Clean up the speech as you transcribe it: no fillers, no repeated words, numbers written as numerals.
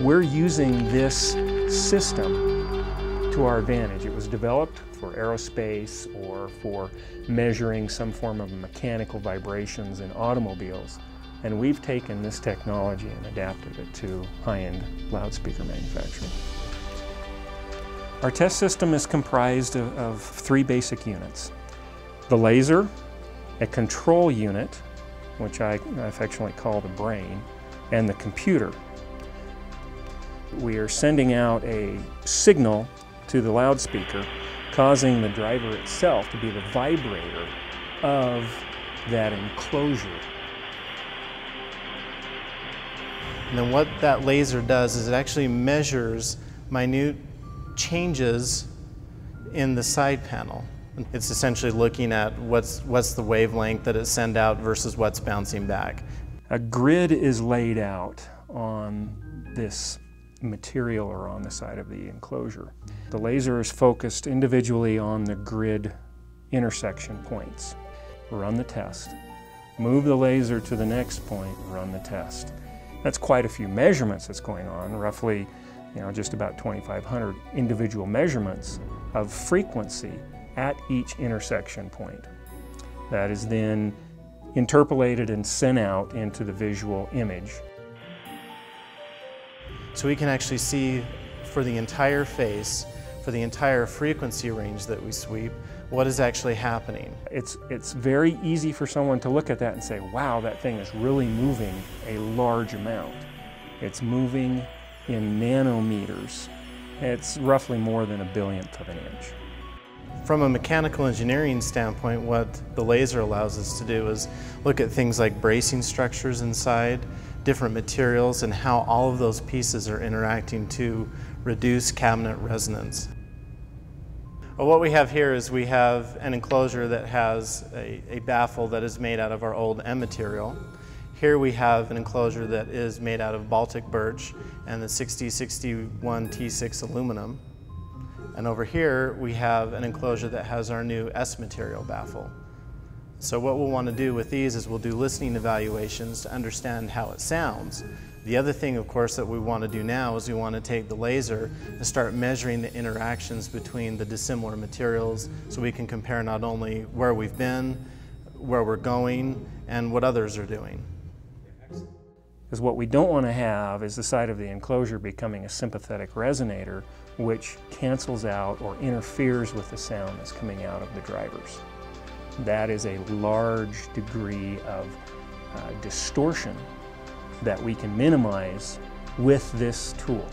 We're using this system to our advantage. It was developed for aerospace or for measuring some form of mechanical vibrations in automobiles. And we've taken this technology and adapted it to high-end loudspeaker manufacturing. Our test system is comprised of three basic units. The laser, a control unit, which I affectionately call the brain, and the computer. We are sending out a signal to the loudspeaker, causing the driver itself to be the vibrator of that enclosure. And then what that laser does is it actually measures minute changes in the side panel. It's essentially looking at what's the wavelength that it sends out versus what's bouncing back. A grid is laid out on this material or on the side of the enclosure. The laser is focused individually on the grid intersection points. Run the test. Move the laser to the next point, run the test. That's quite a few measurements that's going on, roughly, just about 2,500 individual measurements of frequency at each intersection point. That is then interpolated and sent out into the visual image. So we can actually see for the entire face, for the entire frequency range that we sweep, what is actually happening. It's very easy for someone to look at that and say, wow, that thing is really moving a large amount. It's moving in nanometers. It's roughly more than 1 billionth of an inch. From a mechanical engineering standpoint, what the laser allows us to do is look at things like bracing structures inside, different materials, and how all of those pieces are interacting to reduce cabinet resonance. Well, what we have here is we have an enclosure that has a baffle that is made out of our old M material. Here we have an enclosure that is made out of Baltic birch and the 6061 T6 aluminum. And over here, we have an enclosure that has our new S material baffle. So what we'll want to do with these is we'll do listening evaluations to understand how it sounds. The other thing, of course, that we want to do now is we want to take the laser and start measuring the interactions between the dissimilar materials so we can compare not only where we've been, where we're going, and what others are doing. Because what we don't want to have is the side of the enclosure becoming a sympathetic resonator, which cancels out or interferes with the sound that's coming out of the drivers. That is a large degree of distortion that we can minimize with this tool.